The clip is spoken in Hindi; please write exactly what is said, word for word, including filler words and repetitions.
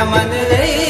रमन रही।